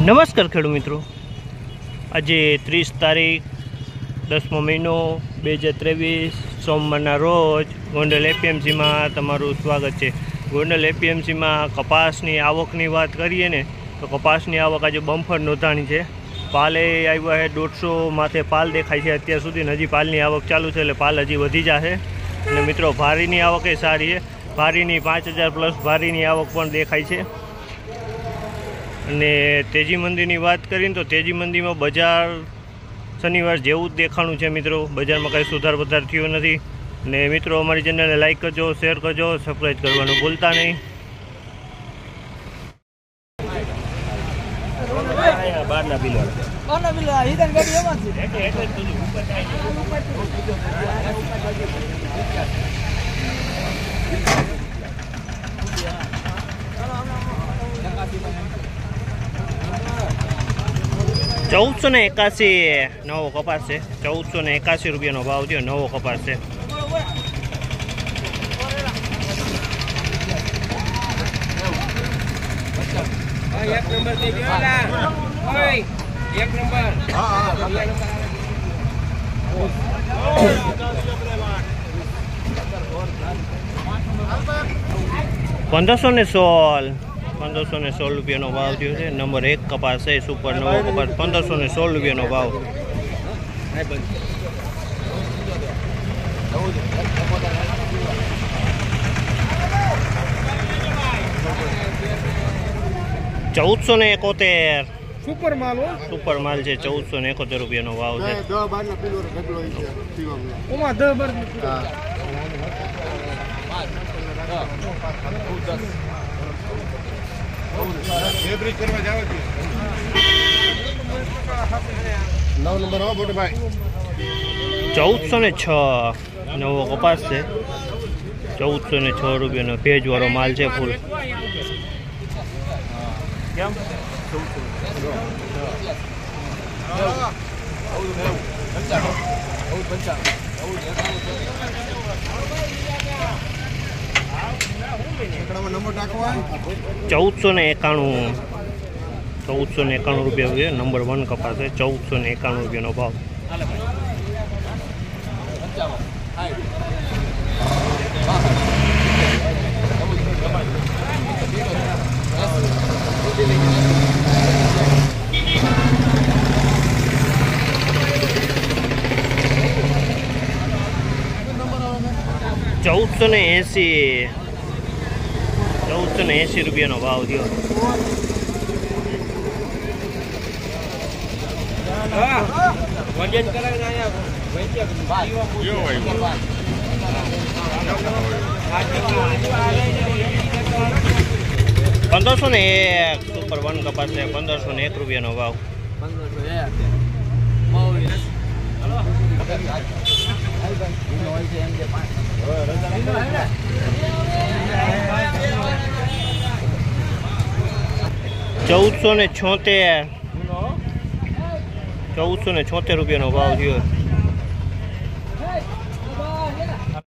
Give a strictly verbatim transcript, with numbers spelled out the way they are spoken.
નમસ્કાર ખેડૂત મિત્રો, આજે ત્રીસ તારીખ દસમો મહિનો બે હજાર ત્રેવીસ સોમવારના રોજ ગોંડલ એપીએમસીમાં તમારું સ્વાગત છે. ગોંડલ એપીએમસીમાં કપાસની આવકની વાત કરીએ ને તો કપાસની આવક આજે બમ્ફર નોંધાણી છે. પાલે આવ્યા છે દોઢસો માથે પાલ દેખાય છે. અત્યાર સુધી હજી પાલની આવક ચાલુ છે એટલે પાલ હજી વધી જશે. અને મિત્રો ભારીની આવક એ સારી છે. ભારીની પાંચ હજાર પ્લસ ભારીની આવક પણ દેખાય છે. અને તેજી મંદીની વાત કરીને તો તેજી મંદીમાં બજાર શનિવાર જેવું જ દેખાણું છે મિત્રો. બજારમાં કાંઈ સુધાર વધાર થયો નથી. અને મિત્રો અમારી ચેનલને લાઇક કરજો, શેર કરજો, સબસ્ક્રાઈબ કરવાનું ભૂલતા નહીં. ચૌદસો ને એકાસી નવો કપાસ છે. ચૌદસો ને એકાસી રૂપિયાનો ભાવ થયો. નવો કપાસ છે. પંદરસો ને સોળ પંદરસો ને સોળ રૂપિયાનો ભાવ થયો છે. નંબર એક કપાસ છે. સુપર નવો કપાસ પંદરસો ને સોળ રૂપિયાનો ભાવ. ચૌદસો ને એકોતેર સુપર માલ સુપર માલ છે. ચૌદસો ને એકોતેર રૂપિયાનો ભાવ છે. ચૌદસો ને છ નવો કપાસ છે. ચૌદસો ને છ રૂપિયાનો ભેજ વાળો માલ છે. ફૂલ ચૌદસો ને એકાણું ચૌદસો ને એકાણું રૂપિયા નંબર વન કપાસ છે. ચૌદસો ને એકાણું રૂપિયાનો ભાવ. ચૌદસો ને એસી ચૌદસો ને એસી રૂપિયાનો ભાવ થયો. પંદરસો ને એક સુપર વન કપાસ છે. પંદરસો ને એક રૂપિયાનો ભાવ. ચૌદસો ને છોતેર ચૌદસો ને છોતેર રૂપિયાનો ભાવ થયો.